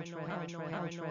paranoid.